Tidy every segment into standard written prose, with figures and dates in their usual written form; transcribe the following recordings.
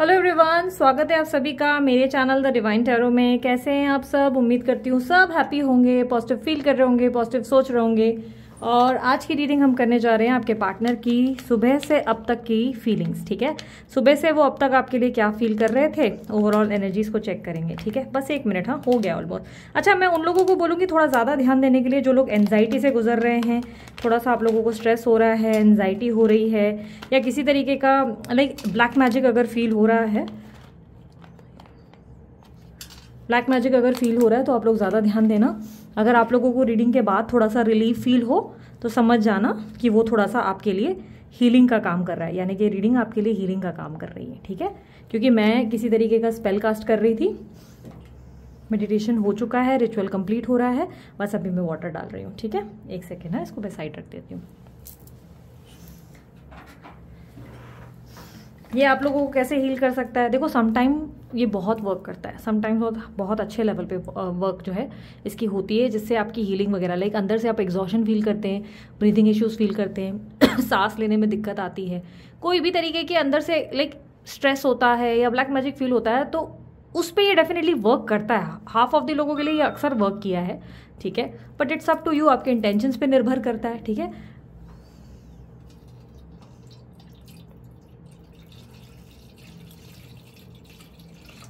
Hello everyone, स्वागत है आप सभी का मेरे चैनल द डिवाइन टैरो में। कैसे हैं आप सब? उम्मीद करती हूँ सब हैप्पी होंगे, पॉजिटिव फील कर रहे होंगे, पॉजिटिव सोच रहे होंगे। और आज की रीडिंग हम करने जा रहे हैं आपके पार्टनर की सुबह से अब तक की फीलिंग्स। ठीक है, सुबह से वो अब तक आपके लिए क्या फील कर रहे थे, ओवरऑल एनर्जीज को चेक करेंगे। ठीक है, बस एक मिनट। हाँ, हो गया ऑलमोस्ट। अच्छा, मैं उन लोगों को बोलूँगी थोड़ा ज़्यादा ध्यान देने के लिए जो लोग एन्जाइटी से गुजर रहे हैं। थोड़ा सा आप लोगों को स्ट्रेस हो रहा है, एन्जाइटी हो रही है, या किसी तरीके का लाइक ब्लैक मैजिक अगर फील हो रहा है, ब्लैक मैजिक अगर फील हो रहा है तो आप लोग ज़्यादा ध्यान देना। अगर आप लोगों को रीडिंग के बाद थोड़ा सा रिलीफ फील हो तो समझ जाना कि वो थोड़ा सा आपके लिए हीलिंग का काम कर रहा है, यानी कि रीडिंग आपके लिए हीलिंग का काम कर रही है। ठीक है, क्योंकि मैं किसी तरीके का स्पेल कास्ट कर रही थी। मेडिटेशन हो चुका है, रिचुअल कंप्लीट हो रहा है, बस अभी मैं वाटर डाल रही हूँ। ठीक है, एक सेकेंड है, इसको मैं साइड रख देती हूँ। ये आप लोगों को कैसे हील कर सकता है? देखो, समटाइम ये बहुत वर्क करता है, समटाइम बहुत अच्छे लेवल पे वर्क जो है इसकी होती है, जिससे आपकी हीलिंग वगैरह लाइक अंदर से आप एग्जॉशन फील करते हैं, ब्रीदिंग इश्यूज फील करते हैं, सांस लेने में दिक्कत आती है, कोई भी तरीके के अंदर से लाइक स्ट्रेस होता है या ब्लैक मैजिक फील होता है, तो उस पर ये डेफिनेटली वर्क करता है। हाफ ऑफ द लोगों के लिए ये अक्सर वर्क किया है। ठीक है, but it's up to you, आपके इंटेंशंस पे निर्भर करता है। ठीक है,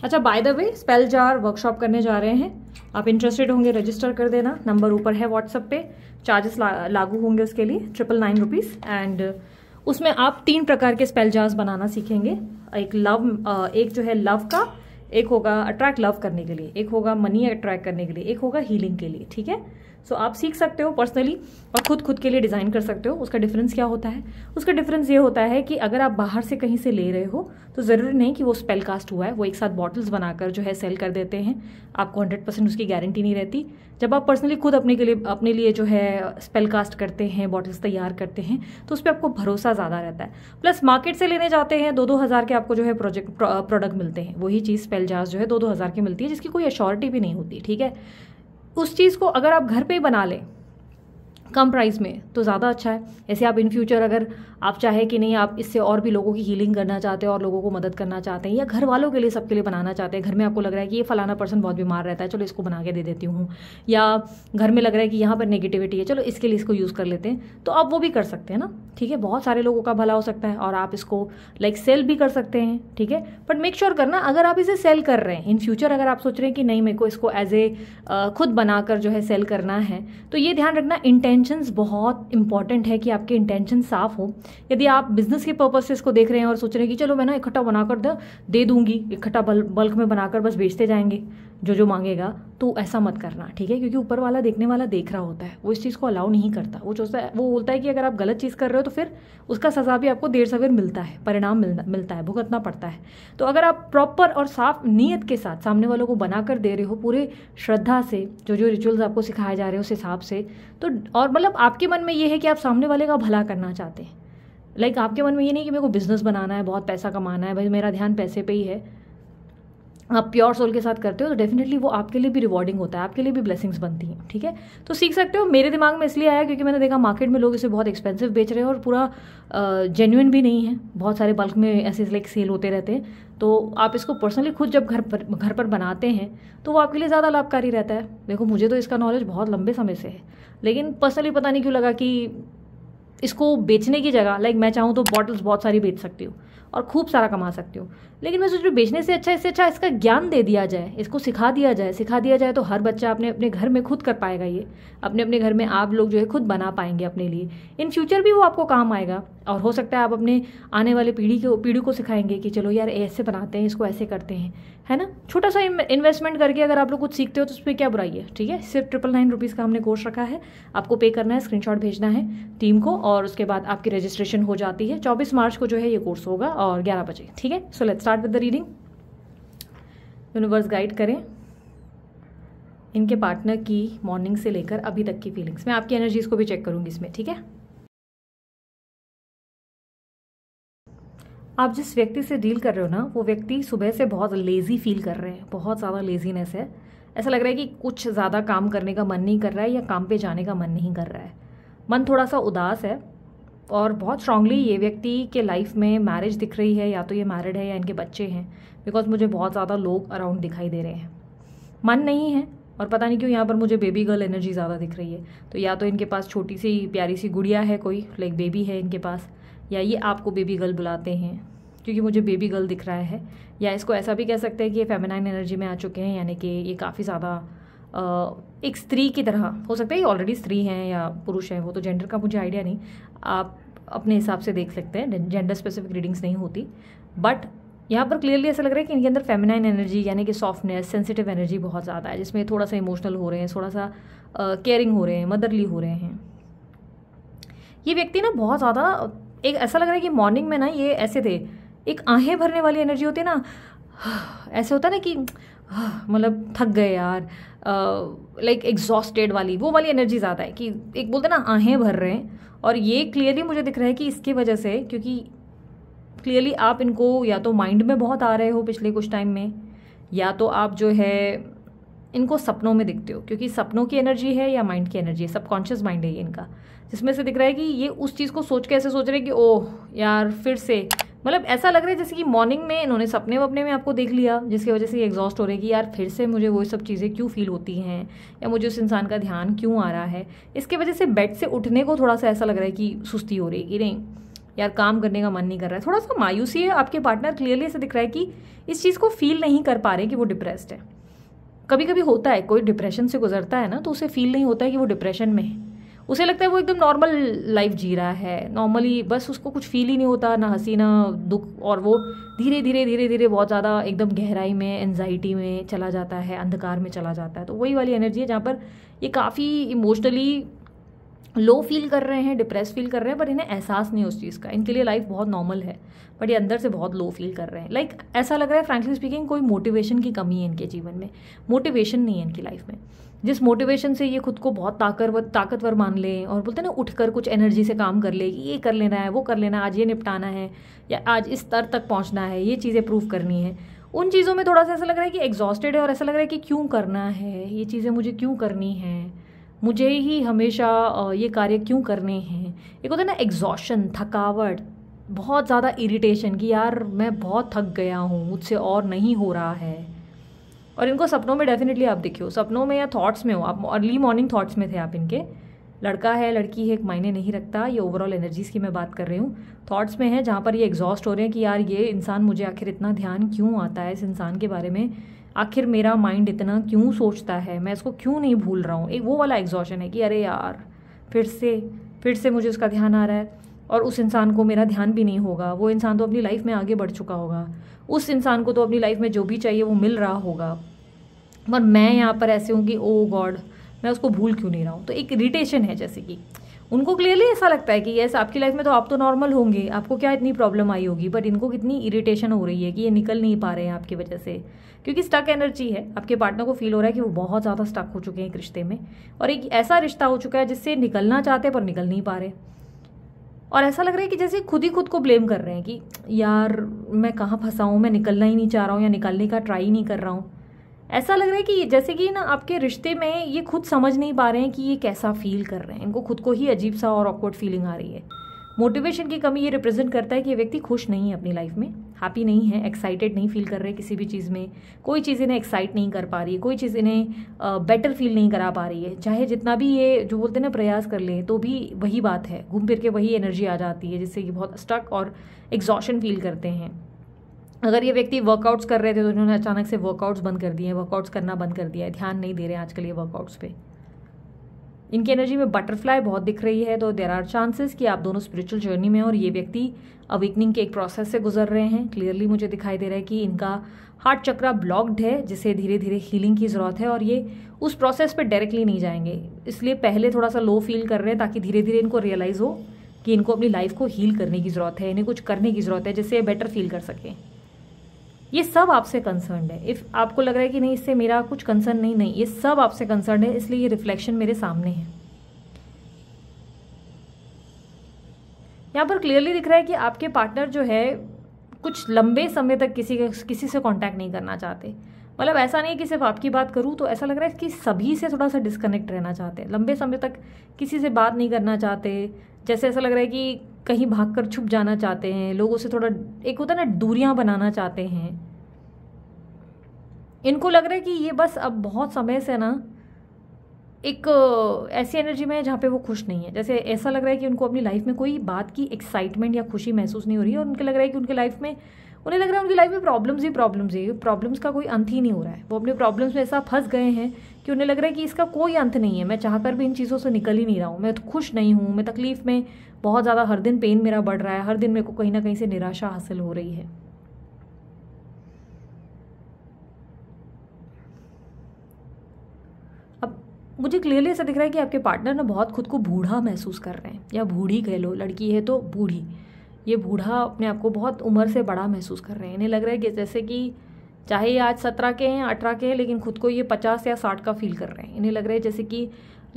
अच्छा, by the way spell jar workshop करने जा रहे हैं, आप इंटरेस्टेड होंगे रजिस्टर कर देना। नंबर ऊपर है व्हाट्सएप पे, चार्जेस लागू होंगे उसके लिए 999 रुपीज़। एंड उसमें आप 3 प्रकार के स्पेल जार्स बनाना सीखेंगे। एक जो है लव का, एक होगा अट्रैक्ट लव करने के लिए, एक होगा मनी अट्रैक्ट करने के लिए, एक होगा हीलिंग के लिए। ठीक है, सो आप सीख सकते हो पर्सनली और खुद के लिए डिज़ाइन कर सकते हो। उसका डिफरेंस क्या होता है? उसका डिफरेंस ये होता है कि अगर आप बाहर से कहीं से ले रहे हो तो ज़रूरी नहीं कि वो स्पेल कास्ट हुआ है, वो एक साथ बॉटल्स बनाकर जो है सेल कर देते हैं। आपको 100% उसकी गारंटी नहीं रहती। जब आप पर्सनली खुद अपने लिए जो है स्पेल कास्ट करते हैं, बॉटल्स तैयार करते हैं, तो उस पर आपको भरोसा ज़्यादा रहता है। प्लस मार्केट से लेने जाते हैं, 2-2 हज़ार के आपको जो है प्रोडक्ट मिलते हैं। वही चीज़ स्पेल जार्स जो है 2-2 हज़ार की मिलती है, जिसकी कोई अश्योरिटी भी नहीं होती। ठीक है, उस चीज़ को अगर आप घर पे ही बना लें कम प्राइस में तो ज़्यादा अच्छा है। ऐसे आप इन फ्यूचर अगर आप चाहे कि नहीं, आप इससे और भी लोगों की हीलिंग करना चाहते हैं और लोगों को मदद करना चाहते हैं, या घर वालों के लिए, सबके लिए बनाना चाहते हैं। घर में आपको लग रहा है कि ये फलाना पर्सन बहुत बीमार रहता है, चलो इसको बना के दे देती हूँ, या घर में लग रहा है कि यहाँ पर नेगेटिविटी है, चलो इसके लिए इसको यूज़ कर लेते हैं, तो आप वो भी कर सकते हैं ना। ठीक है, बहुत सारे लोगों का भला हो सकता है और आप इसको लाइक सेल भी कर सकते हैं। ठीक है, बट मेक श्योर करना अगर आप इसे सेल कर रहे हैं इन फ्यूचर, अगर आप सोच रहे हैं कि नहीं मेरे को इसको एज ए खुद बनाकर जो है सेल करना है, तो ये ध्यान रखना इंटेंशंस बहुत इंपॉर्टेंट है कि आपके इंटेंशन साफ हो। यदि आप बिजनेस के पर्पस से इसको देख रहे हैं और सोच रहे हैं कि चलो मैं ना इकट्ठा बनाकर दे दूंगी, इकट्ठा बल्क में बनाकर बस बेचते जाएंगे जो जो मांगेगा, तो ऐसा मत करना। ठीक है, क्योंकि ऊपर वाला देखने वाला देख रहा होता है, वो इस चीज़ को अलाउ नहीं करता। वो सोचता है, वो बोलता है कि अगर आप गलत चीज़ कर रहे हो तो फिर उसका सज़ा भी आपको देर सवेर मिलता है, परिणाम मिलता है, भुगतना पड़ता है। तो अगर आप प्रॉपर और साफ नीयत के साथ सामने वालों को बनाकर दे रहे हो पूरे श्रद्धा से, जो जो रिचुअल्स आपको सिखाए जा रहे हैं उस हिसाब से, तो और मतलब आपके मन में ये है कि आप सामने वाले का भला करना चाहते हैं। लाइक आपके मन में ये नहीं कि मेरे को बिजनेस बनाना है, बहुत पैसा कमाना है, भाई मेरा ध्यान पैसे पे ही है। आप प्योर सोल के साथ करते हो तो डेफिनेटली वो आपके लिए भी रिवॉर्डिंग होता है, आपके लिए भी ब्लेसिंग्स बनती हैं। ठीक है, तो सीख सकते हो। मेरे दिमाग में इसलिए आया क्योंकि मैंने देखा मार्केट में लोग इसे बहुत एक्सपेंसिव बेच रहे हैं और पूरा जेन्युइन भी नहीं है, बहुत सारे बल्क में ऐसे लाइक सेल होते रहते हैं। तो आप इसको पर्सनली खुद जब घर पर बनाते हैं तो वो आपके लिए ज़्यादा लाभकारी रहता है। देखो, मुझे तो इसका नॉलेज बहुत लंबे समय से है, लेकिन पर्सनली पता नहीं क्यों लगा कि इसको बेचने की जगह लाइक मैं चाहूँ तो बॉटल्स बहुत सारी बेच सकती हूँ और खूब सारा कमा सकती हूँ, लेकिन मैं सोच रही हूँ बेचने से अच्छा, इससे अच्छा इसका ज्ञान दे दिया जाए, इसको सिखा दिया जाए तो हर बच्चा अपने अपने घर में खुद कर पाएगा। ये अपने अपने घर में आप लोग जो है खुद बना पाएंगे अपने लिए, इन फ्यूचर भी वो आपको काम आएगा। और हो सकता है आप अपने आने वाले पीढ़ी को सिखाएंगे कि चलो यार ऐसे बनाते हैं, इसको ऐसे करते हैं, है ना। छोटा सा इन्वेस्टमेंट करके अगर आप लोग कुछ सीखते हो तो उसमें क्या बुराई है। ठीक है, सिर्फ 999 रुपीज़ का हमने कोर्स रखा है, आपको पे करना है, स्क्रीनशॉट भेजना है टीम को, और उसके बाद आपकी रजिस्ट्रेशन हो जाती है। 24 मार्च को जो है ये कोर्स होगा और 11 बजे। ठीक है, so let's start with the reading. Universe guide करें इनके पार्टनर की मॉर्निंग से लेकर अभी तक की फीलिंग्स। मैं आपकी एनर्जीज को भी चेक करूंगी इसमें। ठीक है, आप जिस व्यक्ति से डील कर रहे हो ना, वो व्यक्ति सुबह से बहुत लेज़ी फील कर रहे हैं, बहुत ज़्यादा लेजीनेस है। ऐसा लग रहा है कि कुछ ज़्यादा काम करने का मन नहीं कर रहा है, या काम पे जाने का मन नहीं कर रहा है, मन थोड़ा सा उदास है। और बहुत स्ट्रांगली ये व्यक्ति के लाइफ में मैरिज दिख रही है, या तो ये मैरिड है या इनके बच्चे हैं, बिकॉज मुझे बहुत ज़्यादा लोग अराउंड दिखाई दे रहे हैं। मन नहीं है और पता नहीं क्यों यहाँ पर मुझे बेबी गर्ल एनर्जी ज़्यादा दिख रही है। तो या तो इनके पास छोटी सी प्यारी सी गुड़िया है, कोई लाइक बेबी है इनके पास, या ये आपको बेबी गर्ल बुलाते हैं क्योंकि मुझे बेबी गर्ल दिख रहा है। या इसको ऐसा भी कह सकते हैं कि ये फेमिनाइन एनर्जी में आ चुके हैं, यानी कि ये काफ़ी ज़्यादा एक स्त्री की तरह, हो सकता है ये ऑलरेडी स्त्री हैं या पुरुष हैं, वो तो जेंडर का मुझे आइडिया नहीं, आप अपने हिसाब से देख सकते हैं, जेंडर स्पेसिफिक रीडिंग्स नहीं होती। बट यहाँ पर क्लियरली ऐसा लग रहा है कि इनके अंदर फेमिनाइन एनर्जी यानी कि सॉफ्टनेस, सेंसिटिव एनर्जी बहुत ज़्यादा है, जिसमें थोड़ा सा इमोशनल हो रहे हैं, थोड़ा सा केयरिंग हो रहे हैं, मदरली हो रहे हैं। ये व्यक्ति ना बहुत ज़्यादा, एक ऐसा लग रहा है कि मॉर्निंग में ना ये ऐसे थे, एक आहें भरने वाली एनर्जी होती है ना, ऐसे होता है ना कि मतलब थक गए यार, लाइक एग्जॉस्टेड वाली, वो वाली एनर्जी ज़्यादा है कि एक बोलते ना आहें भर रहे हैं। और ये क्लियरली मुझे दिख रहा है कि इसकी वजह से, क्योंकि क्लियरली आप इनको या तो माइंड में बहुत आ रहे हो पिछले कुछ टाइम में, या तो आप जो है इनको सपनों में दिखते हो, क्योंकि सपनों की एनर्जी है या माइंड की एनर्जी है, सबकॉन्शियस माइंड है ये इनका, जिसमें से दिख रहा है कि ये उस चीज़ को सोच के ऐसे सोच रहे हैं कि ओह यार फिर से, मतलब ऐसा लग रहा है जैसे कि मॉर्निंग में इन्होंने सपने वपने में आपको देख लिया, जिसकी वजह से ये एग्जॉस्ट हो रही है कि यार फिर से मुझे वो सब चीज़ें क्यों फील होती हैं, या मुझे उस इंसान का ध्यान क्यों आ रहा है। इसकी वजह से बेड से उठने को थोड़ा सा ऐसा लग रहा है कि सुस्ती हो रही है कि नहीं यार काम करने का मन नहीं कर रहा है, थोड़ा सा मायूसी है। आपके पार्टनर क्लियरली ऐसे दिख रहा है कि इस चीज़ को फील नहीं कर पा रहे कि वो डिप्रेस्ड है। कभी कभी होता है कोई डिप्रेशन से गुजरता है ना, तो उसे फील नहीं होता है कि वो डिप्रेशन में है, उसे लगता है वो एकदम नॉर्मल लाइफ जी रहा है, नॉर्मली, बस उसको कुछ फील ही नहीं होता, ना हंसी ना दुख, और वो धीरे धीरे धीरे धीरे बहुत ज़्यादा एकदम गहराई में, एंजाइटी में चला जाता है, अंधकार में चला जाता है। तो वही वाली एनर्जी है जहाँ पर ये काफ़ी इमोशनली लो फील कर रहे हैं, डिप्रेस फील कर रहे हैं, पर इन्हें एहसास नहीं है उस चीज़ का। इनके लिए लाइफ बहुत नॉर्मल है, बट ये अंदर से बहुत लो फील कर रहे हैं। लाइक ऐसा लग रहा है फ्रैंकली स्पीकिंग कोई मोटिवेशन की कमी है इनके जीवन में, मोटिवेशन नहीं है इनकी लाइफ में, जिस मोटिवेशन से ये खुद को बहुत ताकतवर मान लें और बोलते हैं ना उठकर कुछ एनर्जी से काम कर ले कि ये कर लेना है, वो कर लेना है, आज ये निपटाना है, या आज इस स्तर तक पहुँचना है, ये चीज़ें प्रूव करनी है। उन चीज़ों में थोड़ा सा ऐसा लग रहा है कि एग्जॉस्टेड है, और ऐसा लग रहा है कि क्यों करना है ये चीज़ें, मुझे क्यों करनी है, मुझे ही हमेशा ये कार्य क्यों करने हैं। एक होता है ना एग्जॉशन, थकावट, बहुत ज़्यादा इरिटेशन कि यार मैं बहुत थक गया हूँ, मुझसे और नहीं हो रहा है। और इनको सपनों में डेफिनेटली आप देखियो, सपनों में या थॉट्स में हो आप, अर्ली मॉर्निंग थॉट्स में थे आप इनके। लड़का है लड़की है एक मायने नहीं रखता, ये ओवरऑल एनर्जीज़ की मैं बात कर रही हूँ। थॉट्स में है जहाँ पर ये एग्जॉस्ट हो रहे हैं कि यार ये इंसान, मुझे आखिर इतना ध्यान क्यों आता है इस इंसान के बारे में, आखिर मेरा माइंड इतना क्यों सोचता है, मैं इसको क्यों नहीं भूल रहा हूँ। एक वो वाला एग्जॉशन है कि अरे यार फिर से मुझे उसका ध्यान आ रहा है, और उस इंसान को मेरा ध्यान भी नहीं होगा, वो इंसान तो अपनी लाइफ में आगे बढ़ चुका होगा, उस इंसान को तो अपनी लाइफ में जो भी चाहिए वो मिल रहा होगा, पर मैं यहाँ पर ऐसे हूँ कि ओ गॉड मैं उसको भूल क्यों नहीं रहा हूँ। तो एक इरिटेशन है, जैसे कि उनको क्लियरली ऐसा लगता है कि यस आपकी लाइफ में तो आप तो नॉर्मल होंगे, आपको क्या इतनी प्रॉब्लम आई होगी, बट इनको कितनी इरिटेशन हो रही है कि ये निकल नहीं पा रहे हैं आपकी वजह से, क्योंकि स्टक एनर्जी है। आपके पार्टनर को फील हो रहा है कि वो बहुत ज़्यादा स्टक हो चुके हैं एक रिश्ते में, और एक ऐसा रिश्ता हो चुका है जिससे निकलना चाहते हैं पर निकल नहीं पा रहे, और ऐसा लग रहा है कि जैसे खुद ही खुद को ब्लेम कर रहे हैं कि यार मैं कहाँ फंसा हूँ, मैं निकलना ही नहीं चाह रहा हूँ या निकलने का ट्राई नहीं कर रहा हूँ। ऐसा लग रहा है कि जैसे कि ना आपके रिश्ते में ये खुद समझ नहीं पा रहे हैं कि ये कैसा फील कर रहे हैं, इनको खुद को ही अजीब सा और ऑकवर्ड फीलिंग आ रही है। मोटिवेशन की कमी ये रिप्रेजेंट करता है कि ये व्यक्ति खुश नहीं है अपनी लाइफ में, हैप्पी नहीं है, एक्साइटेड नहीं फील कर रहे किसी भी चीज़ में, कोई चीज़ इन्हें एक्साइट नहीं कर पा रही है, कोई चीज़ इन्हें बेटर फील नहीं करा पा रही है, चाहे जितना भी ये जो बोलते हैं ना प्रयास कर ले तो भी वही बात है, घूम फिर के वही एनर्जी आ जाती है, जिससे कि बहुत स्टक और एग्जॉशन फील करते हैं। अगर ये व्यक्ति वर्कआउट्स कर रहे थे तो उन्होंने अचानक से वर्कआउट्स बंद कर दिए हैं, वर्कआउट्स करना बंद कर दिया है, ध्यान नहीं दे रहे हैं आजकल ये वर्कआउट्स पे। इनकी एनर्जी में बटरफ्लाई बहुत दिख रही है, तो देयर आर चांसेस कि आप दोनों स्पिरिचुअल जर्नी में, और ये व्यक्ति अवेकनिंग के एक प्रोसेस से गुजर रहे हैं। क्लियरली मुझे दिखाई दे रहा है कि इनका हार्ट चक्रा ब्लॉक्ड है, जिसे धीरे धीरे हीलिंग की ज़रूरत है, और ये उस प्रोसेस पर डायरेक्टली नहीं जाएंगे, इसलिए पहले थोड़ा सा लो फील कर रहे हैं, ताकि धीरे धीरे इनको रियलाइज़ हो कि इनको अपनी लाइफ को हील करने की ज़रूरत है, इन्हें कुछ करने की ज़रूरत है जिससे ये बेटर फील कर सकें। ये सब आपसे कंसर्न्ड है। इफ़ आपको लग रहा है कि नहीं इससे मेरा कुछ कंसर्न नहीं, ये सब आपसे कंसर्न्ड है, इसलिए ये रिफ्लेक्शन मेरे सामने है। यहाँ पर क्लियरली दिख रहा है कि आपके पार्टनर जो है कुछ लंबे समय तक किसी से कांटेक्ट नहीं करना चाहते, मतलब ऐसा नहीं कि सिर्फ आपकी बात करूँ, तो ऐसा लग रहा है कि सभी से थोड़ा सा डिस्कनेक्ट रहना चाहते हैं, लंबे समय तक किसी से बात नहीं करना चाहते, जैसे ऐसा लग रहा है कि कहीं भागकर छुप जाना चाहते हैं, लोगों से थोड़ा एक होता है ना दूरियां बनाना चाहते हैं। इनको लग रहा है कि ये बस अब बहुत समय से ना एक ऐसी एनर्जी में है जहाँ पे वो खुश नहीं है। जैसे ऐसा लग रहा है कि उनको अपनी लाइफ में कोई बात की एक्साइटमेंट या खुशी महसूस नहीं हो रही है और उनको लग रहा है कि उनके लाइफ में प्रॉब्लम्स ही प्रॉब्लम्स है, प्रॉब्लम्स का कोई अंत ही नहीं हो रहा है। वो अपने प्रॉब्लम्स में ऐसा फंस गए हैं कि उन्हें लग रहा है कि इसका कोई अंत नहीं है, मैं चाहकर भी इन चीज़ों से निकल ही नहीं रहा हूँ, मैं खुश नहीं हूँ, मैं तकलीफ में बहुत ज़्यादा, हर दिन पेन मेरा बढ़ रहा है, हर दिन मेरे को कहीं ना कहीं से निराशा हासिल हो रही है। अब मुझे क्लियरली ऐसा दिख रहा है कि आपके पार्टनर ना बहुत खुद को बूढ़ा महसूस कर रहे हैं या बूढ़ी कह लो, लड़की है तो बूढ़ी, ये बूढ़ा अपने आप को बहुत उम्र से बड़ा महसूस कर रहे हैं। इन्हें लग रहा है कि जैसे कि चाहे ये आज 17 के हैं 18 के हैं लेकिन खुद को ये 50 या 60 का फील कर रहे हैं। इन्हें लग रहा है जैसे कि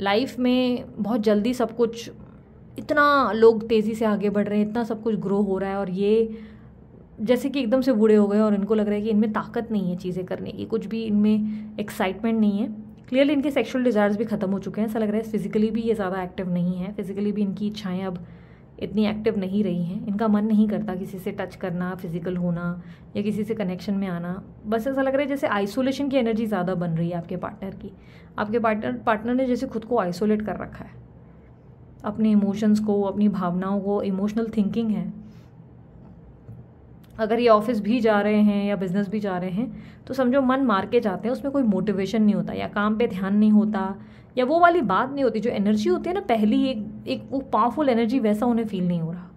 लाइफ में बहुत जल्दी सब कुछ, इतना लोग तेज़ी से आगे बढ़ रहे हैं, इतना सब कुछ ग्रो हो रहा है और ये जैसे कि एकदम से बूढ़े हो गए और इनको लग रहा है कि इनमें ताकत नहीं है चीज़ें करने की, कुछ भी इनमें एक्साइटमेंट नहीं है। क्लियरली इनके सेक्शुअल डिज़ायर्स भी ख़त्म हो चुके हैं, ऐसा लग रहा है। फिजिकली भी ये ज़्यादा एक्टिव नहीं है, फिजिकली भी इनकी इच्छाएँ अब इतनी एक्टिव नहीं रही हैं। इनका मन नहीं करता किसी से टच करना, फिजिकल होना या किसी से कनेक्शन में आना। बस ऐसा लग रहा है जैसे आइसोलेशन की एनर्जी ज़्यादा बन रही है आपके पार्टनर की। आपके पार्टनर ने जैसे खुद को आइसोलेट कर रखा है, अपने इमोशंस को, अपनी भावनाओं को, इमोशनल थिंकिंग है। अगर ये ऑफिस भी जा रहे हैं या बिज़नेस भी जा रहे हैं तो समझो मन मार के जाते हैं, उसमें कोई मोटिवेशन नहीं होता या काम पे ध्यान नहीं होता या वो वाली बात नहीं होती, जो एनर्जी होती है ना पहली एक वो पावरफुल एनर्जी, वैसा उन्हें फील नहीं हो रहा।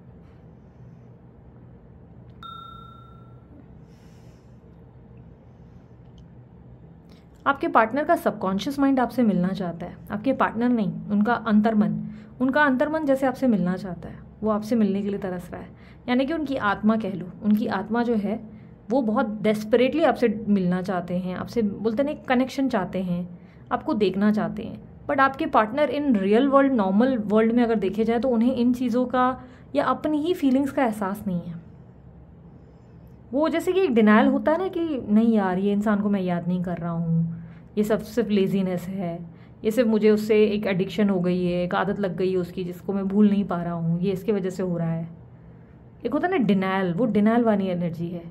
आपके पार्टनर का सबकॉन्शियस माइंड आपसे मिलना चाहता है, आपके पार्टनर नहीं, उनका अंतर्मन, जैसे आपसे मिलना चाहता है, वो आपसे मिलने के लिए तरस रहा है। यानी कि उनकी आत्मा कह लो, उनकी आत्मा जो है वो बहुत डेस्परेटली आपसे मिलना चाहते हैं, आपसे बोलते हैं कनेक्शन चाहते हैं, आपको देखना चाहते हैं। बट आपके partner in real world, normal world में अगर देखे जाए तो उन्हें इन चीज़ों का या अपनी ही फीलिंग्स का एहसास नहीं है। वो जैसे कि एक डिनायल होता है ना कि नहीं यार ये इंसान को मैं याद नहीं कर रहा हूँ, ये सब सिर्फ लेजीनेस है, ये सिर्फ मुझे उससे एक एडिक्शन हो गई है, एक आदत लग गई है उसकी जिसको मैं भूल नहीं पा रहा हूँ, ये इसके वजह से हो रहा है। एक होता है ना डिनायल, वो डिनायल वाली एनर्जी है।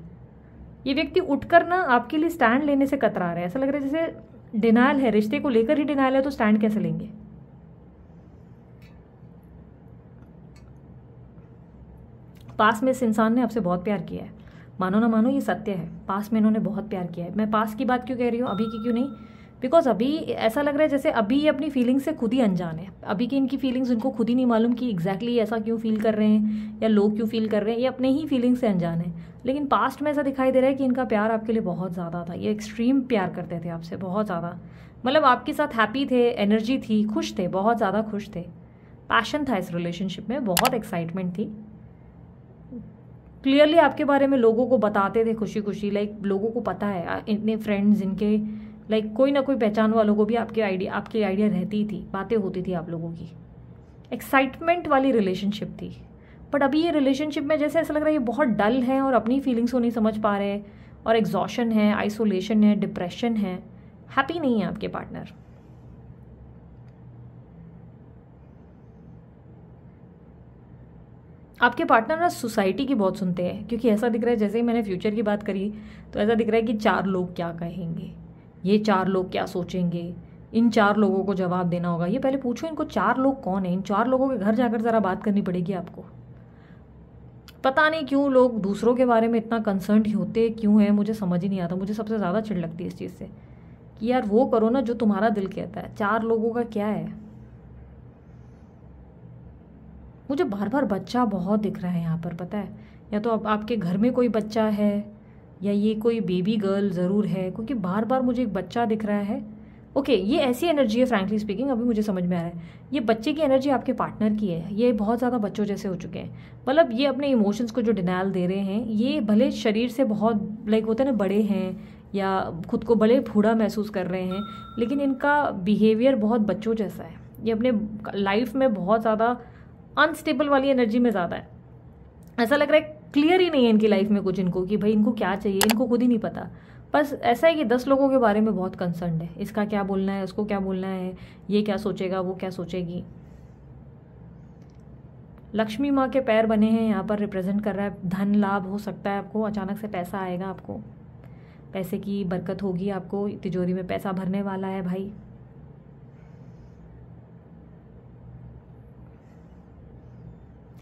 ये व्यक्ति उठकर ना आपके लिए स्टैंड लेने से कतरा रहा है, ऐसा लग रहा है जैसे डिनायल है, रिश्ते को लेकर ही डिनायल है तो स्टैंड कैसे लेंगे। पास में इस इंसान ने आपसे बहुत प्यार किया है, मानो ना मानो ये सत्य है, पास में इन्होंने बहुत प्यार किया है। मैं पास की बात क्यों कह रही हूँ, अभी की क्यों नहीं, बिकॉज अभी ऐसा लग रहा है जैसे अभी ये अपनी फीलिंग्स से खुद ही अनजान है। अभी की इनकी फीलिंग्स इनको खुद ही नहीं मालूम कि एग्जैक्टली ऐसा क्यों फ़ील कर रहे हैं या लोग क्यों फ़ील कर रहे हैं, ये अपने ही फीलिंग्स से अनजान है। लेकिन पास्ट में ऐसा दिखाई दे रहा है कि इनका प्यार आपके लिए बहुत ज़्यादा था, ये एक्सट्रीम प्यार करते थे आपसे, बहुत ज़्यादा, मतलब आपके साथ हैप्पी थे, एनर्जी थी, खुश थे, बहुत ज़्यादा खुश थे, पैशन था इस रिलेशनशिप में, बहुत एक्साइटमेंट थी। क्लियरली आपके बारे में लोगों को बताते थे खुशी खुशी, लाइक लोगों को पता है, इतने फ्रेंड्स इनके, लाइक कोई ना कोई पहचान वालों को भी आपकी आइडिया रहती थी, बातें होती थी आप लोगों की, एक्साइटमेंट वाली रिलेशनशिप थी। बट अभी ये रिलेशनशिप में जैसे ऐसा लग रहा है ये बहुत डल है और अपनी फीलिंग्स को नहीं समझ पा रहे और एग्जॉशन है, आइसोलेशन है, डिप्रेशन है, हैप्पी नहीं है आपके पार्टनर। आपके पार्टनर ना सोसाइटी की बहुत सुनते हैं, क्योंकि ऐसा दिख रहा है जैसे ही मैंने फ्यूचर की बात करी तो ऐसा दिख रहा है कि 4 लोग क्या कहेंगे, ये 4 लोग क्या सोचेंगे, इन 4 लोगों को जवाब देना होगा। ये पहले पूछो इनको 4 लोग कौन है, इन 4 लोगों के घर जाकर ज़रा बात करनी पड़ेगी आपको। पता नहीं क्यों लोग दूसरों के बारे में इतना कंसर्न होते क्यों हैं, मुझे समझ ही नहीं आता। मुझे सबसे ज़्यादा चिढ़ लगती है इस चीज़ से कि यार वो करो ना जो तुम्हारा दिल कहता है, 4 लोगों का क्या है। मुझे बार बार बच्चा बहुत दिख रहा है यहाँ पर, पता है, या तो आपके घर में कोई बच्चा है या ये कोई बेबी गर्ल ज़रूर है, क्योंकि बार बार मुझे एक बच्चा दिख रहा है। ओके, ये ऐसी एनर्जी है, फ्रैंकली स्पीकिंग अभी मुझे समझ में आ रहा है, ये बच्चे की एनर्जी आपके पार्टनर की है। ये बहुत ज़्यादा बच्चों जैसे हो चुके हैं, मतलब ये अपने इमोशंस को जो डिनायल दे रहे हैं, ये भले शरीर से बहुत लाइक होते हैं ना बड़े हैं या खुद को भले बूढ़ा महसूस कर रहे हैं, लेकिन इनका बिहेवियर बहुत बच्चों जैसा है। ये अपने लाइफ में बहुत ज़्यादा अनस्टेबल वाली एनर्जी में ज़्यादा है, ऐसा लग रहा है क्लियर ही नहीं है इनकी लाइफ में कुछ, इनको कि भाई इनको क्या चाहिए, इनको खुद ही नहीं पता। बस ऐसा है कि 10 लोगों के बारे में बहुत कंसर्न है, इसका क्या बोलना है, उसको क्या बोलना है, ये क्या सोचेगा, वो क्या सोचेगी। लक्ष्मी माँ के पैर बने हैं यहाँ पर, रिप्रेजेंट कर रहा है धन लाभ हो सकता है आपको, अचानक से पैसा आएगा आपको, पैसे की बरकत होगी, आपको तिजोरी में पैसा भरने वाला है भाई।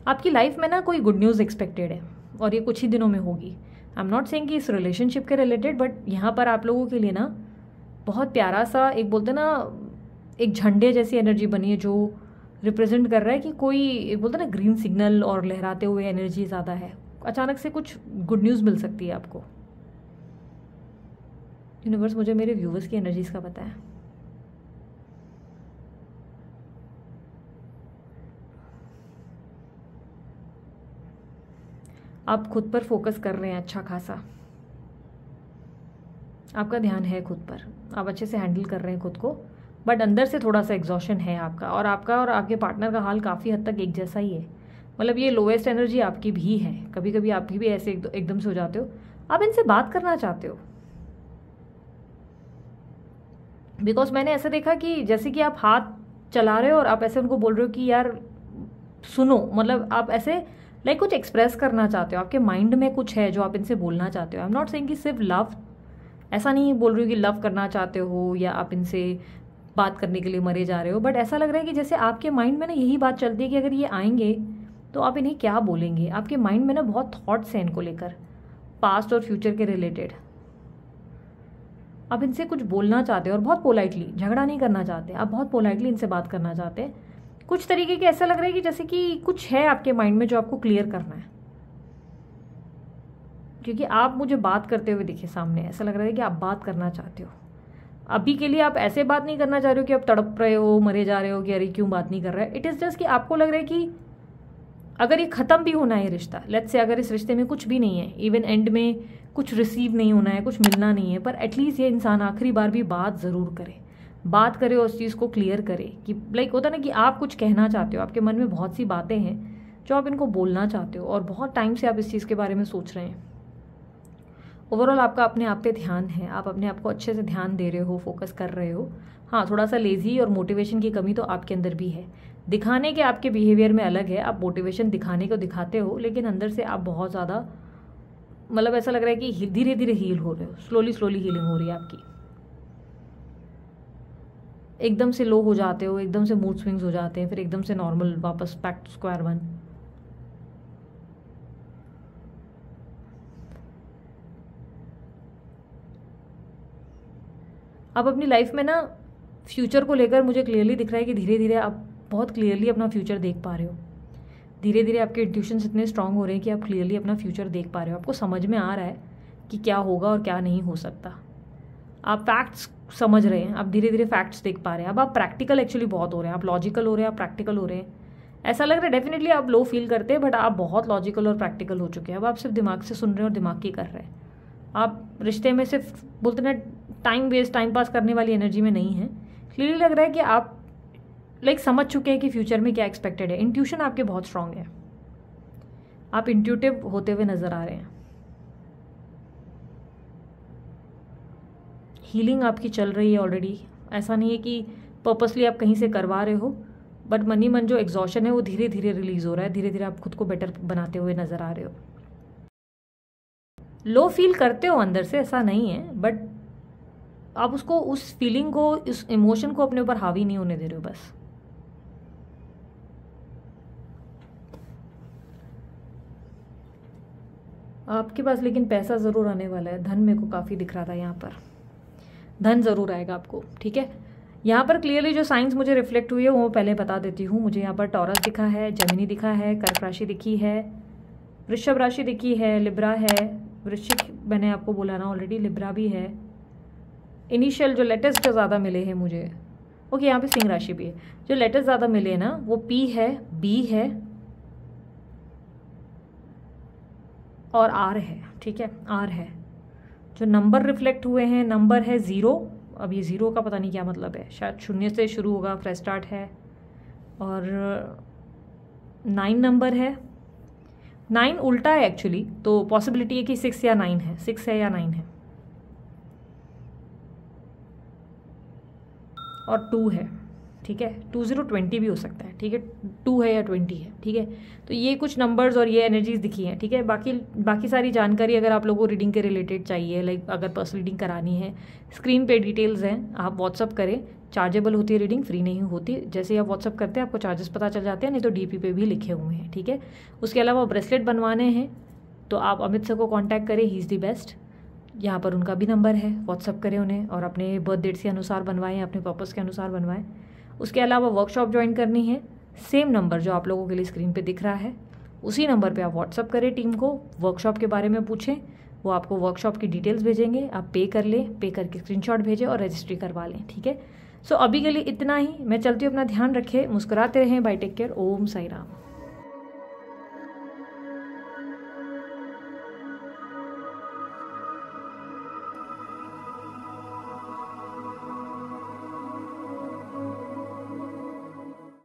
आपकी लाइफ में ना कोई गुड न्यूज़ एक्सपेक्टेड है और ये कुछ ही दिनों में होगी। आई एम नॉट सेइंग कि इस रिलेशनशिप के रिलेटेड, बट यहाँ पर आप लोगों के लिए ना बहुत प्यारा सा एक बोलते ना एक झंडे जैसी एनर्जी बनी है जो रिप्रेजेंट कर रहा है कि कोई बोलते ना ग्रीन सिग्नल और लहराते हुए एनर्जी ज़्यादा है, अचानक से कुछ गुड न्यूज़ मिल सकती है आपको। यूनिवर्स मुझे मेरे व्यूवर्स की एनर्जीज़ का पता है। आप खुद पर फोकस कर रहे हैं अच्छा खासा, आपका ध्यान है खुद पर, आप अच्छे से हैंडल कर रहे हैं खुद को, बट अंदर से थोड़ा सा एग्जॉशन है आपका, और आपका और आपके पार्टनर का हाल काफ़ी हद तक एक जैसा ही है। मतलब ये लोएस्ट एनर्जी आपकी भी है, कभी कभी आप भी ऐसे एकदम से हो जाते हो। आप इनसे बात करना चाहते हो, बिकॉज मैंने ऐसा देखा कि जैसे कि आप हाथ चला रहे हो और आप ऐसे उनको बोल रहे हो कि यार सुनो, मतलब आप ऐसे लाइक कुछ एक्सप्रेस करना चाहते हो, आपके माइंड में कुछ है जो आप इनसे बोलना चाहते हो। आई एम नॉट सेइंग कि सिर्फ लव, ऐसा नहीं बोल रही हो कि लव करना चाहते हो या आप इनसे बात करने के लिए मरे जा रहे हो, बट ऐसा लग रहा है कि जैसे आपके माइंड में ना यही बात चलती है कि अगर ये आएंगे तो आप इन्हें क्या बोलेंगे। आपके माइंड में ना बहुत थॉट्स हैं इनको लेकर, पास्ट और फ्यूचर के रिलेटेड। आप इनसे कुछ बोलना चाहते हो और बहुत पोलाइटली, झगड़ा नहीं करना चाहते, आप बहुत पोलाइटली इनसे बात करना चाहते हैं। कुछ तरीके के ऐसा लग रहा है कि जैसे कि कुछ है आपके माइंड में जो आपको क्लियर करना है, क्योंकि आप मुझे बात करते हुए दिखे सामने, ऐसा लग रहा है कि आप बात करना चाहते हो। अभी के लिए आप ऐसे बात नहीं करना चाह रहे हो कि आप तड़प रहे हो, मरे जा रहे हो कि अरे क्यों बात नहीं कर रहा है। इट इज़ जस्ट कि आपको लग रहा है कि अगर ये ख़त्म भी होना है रिश्ता, लेट्स से अगर इस रिश्ते में कुछ भी नहीं है, इवन एंड में कुछ रिसीव नहीं होना है, कुछ मिलना नहीं है, पर एटलीस्ट ये इंसान आखिरी बार भी बात ज़रूर करे, बात करे और उस चीज़ को क्लियर करे कि लाइक होता ना कि आप कुछ कहना चाहते हो, आपके मन में बहुत सी बातें हैं जो आप इनको बोलना चाहते हो और बहुत टाइम से आप इस चीज़ के बारे में सोच रहे हैं। ओवरऑल आपका अपने आप पे ध्यान है, आप अपने आप को अच्छे से ध्यान दे रहे हो, फोकस कर रहे हो। हाँ, थोड़ा सा लेजी और मोटिवेशन की कमी तो आपके अंदर भी है, दिखाने के आपके बिहेवियर में अलग है। आप मोटिवेशन दिखाने को दिखाते हो, लेकिन अंदर से आप बहुत ज़्यादा मतलब ऐसा लग रहा है कि धीरे धीरे हील हो रहे हो, स्लोली स्लोली हीलिंग हो रही है आपकी। एकदम से लो हो जाते हो, एकदम से मूड स्विंग्स हो जाते हैं, फिर एकदम से नॉर्मल, वापस बैक टू स्क्वायर वन। आप अपनी लाइफ में ना फ्यूचर को लेकर मुझे क्लियरली दिख रहा है कि धीरे धीरे आप बहुत क्लियरली अपना फ्यूचर देख पा रहे हो। धीरे धीरे आपके इंट्यूशंस इतने स्ट्रांग हो रहे हैं कि आप क्लियरली अपना फ्यूचर देख पा रहे हो। आपको समझ में आ रहा है कि क्या होगा और क्या नहीं हो सकता। आप फैक्ट्स समझ रहे हैं, आप धीरे धीरे फैक्ट्स देख पा रहे हैं। अब आप प्रैक्टिकल एक्चुअली बहुत हो रहे हैं, आप लॉजिकल हो रहे हैं, आप प्रैक्टिकल हो रहे हैं। ऐसा लग रहा है डेफिनेटली आप लो फील करते हैं, बट आप बहुत लॉजिकल और प्रैक्टिकल हो चुके हैं। अब आप सिर्फ दिमाग से सुन रहे हैं और दिमाग की कर रहे हैं। आप रिश्ते में सिर्फ बोलते ना टाइम वेस्ट, टाइम पास करने वाली एनर्जी में नहीं है। क्लियरली लग रहा है कि आप लाइक समझ चुके हैं कि फ्यूचर में क्या एक्सपेक्टेड है। इंट्यूशन आपके बहुत स्ट्रांग है, आप इंट्यूटिव होते हुए नज़र आ रहे हैं। हीलिंग आपकी चल रही है ऑलरेडी, ऐसा नहीं है कि पर्पसली आप कहीं से करवा रहे हो, बट मन ही मन जो एग्जॉशन है वो धीरे धीरे रिलीज़ हो रहा है। धीरे धीरे आप खुद को बेटर बनाते हुए नज़र आ रहे हो। लो फील करते हो अंदर से, ऐसा नहीं है, बट आप उसको, उस फीलिंग को, उस इमोशन को अपने ऊपर हावी नहीं होने दे रहे हो। बस आपके पास लेकिन पैसा ज़रूर आने वाला है। धन मेरे को काफ़ी दिख रहा था यहाँ पर, धन ज़रूर आएगा आपको। ठीक है, यहाँ पर क्लियरली जो साइंस मुझे रिफ्लेक्ट हुई है वो पहले बता देती हूँ। मुझे यहाँ पर टॉरस दिखा है, जेमिनी दिखा है, कर्क राशि दिखी है, वृषभ राशि दिखी है, लिब्रा है, वृश्चिक मैंने आपको बोला ना ऑलरेडी, लिब्रा भी है। इनिशियल जो लेटेस्ट ज़्यादा मिले हैं मुझे, ओके यहाँ पे सिंह राशि भी है। जो लेटेस्ट ज़्यादा मिले ना वो पी है, बी है और आर है। ठीक है, आर है। जो नंबर रिफ्लेक्ट हुए हैं, नंबर है 0। अब ये 0 का पता नहीं क्या मतलब है, शायद शून्य से शुरू होगा, फ्रेश स्टार्ट है। और 9 नंबर है, 9 उल्टा है एक्चुअली, तो पॉसिबिलिटी है कि 6 या 9 है, 6 है या 9 है। और 2 है। ठीक है, 2020 भी हो सकता है, ठीक है, 2 है या 20 है, ठीक है। तो ये कुछ नंबर्स और ये एनर्जीज दिखी हैं, ठीक है। बाकी सारी जानकारी अगर आप लोगों को रीडिंग के रिलेटेड चाहिए, लाइक अगर पर्सनल रीडिंग करानी है, स्क्रीन पे डिटेल्स हैं, आप व्हाट्सअप करें। चार्जेबल होती है रीडिंग, फ्री नहीं होती। जैसे ही आप व्हाट्सअप करते हैं आपको चार्जेस पता चल जाते हैं, नहीं तो डीपी पे भी लिखे हुए हैं, ठीक है। उसके अलावा ब्रेसलेट बनवाने हैं तो आप अमित सर को कॉन्टैक्ट करें, ही इज़ दी बेस्ट। यहाँ पर उनका भी नंबर है, व्हाट्सअप करें उन्हें और अपने बर्थ डेट्स के अनुसार बनवाएं, अपने पर्पस के अनुसार बनवाएं। उसके अलावा वर्कशॉप ज्वाइन करनी है, सेम नंबर जो आप लोगों के लिए स्क्रीन पे दिख रहा है उसी नंबर पे आप व्हाट्सअप करें, टीम को वर्कशॉप के बारे में पूछें, वो आपको वर्कशॉप की डिटेल्स भेजेंगे, आप पे कर लें, पे करके स्क्रीनशॉट भेजें और रजिस्ट्री करवा लें, ठीक है। सो अभी के लिए इतना ही, मैं चलती हूँ, अपना ध्यान रखें, मुस्कुराते रहें, bye, take care, Om Sai Ram.